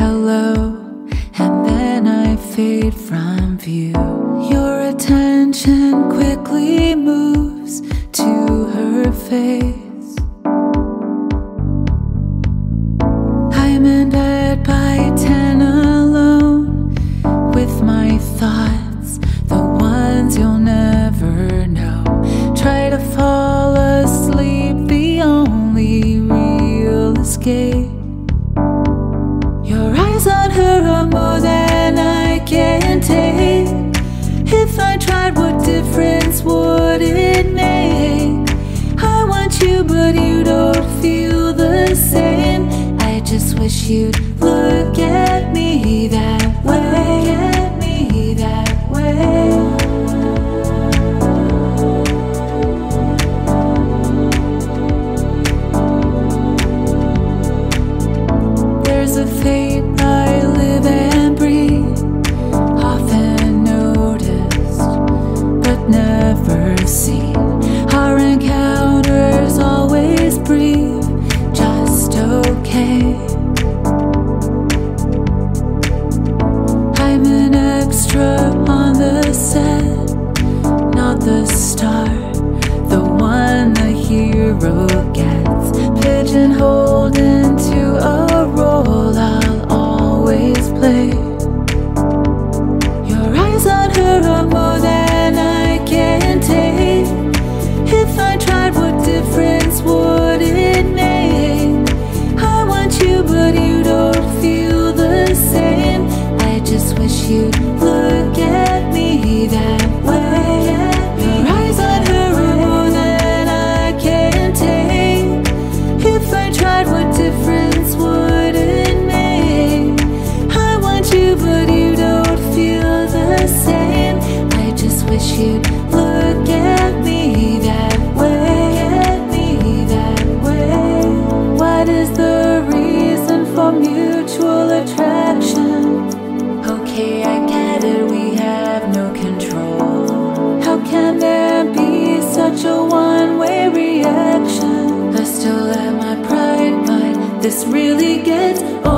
hello, and then I fade from view. Your attention quickly moves to her face. I'm ended by 10 alone with my thoughts, the ones you'll never know. Try to fall asleep, the only real escape. Your eyes on her are more than I can take. If I tried, what difference would it make? I want you, but you don't feel the same. I just wish you'd look at me that way. Look at me that way. This really gets old.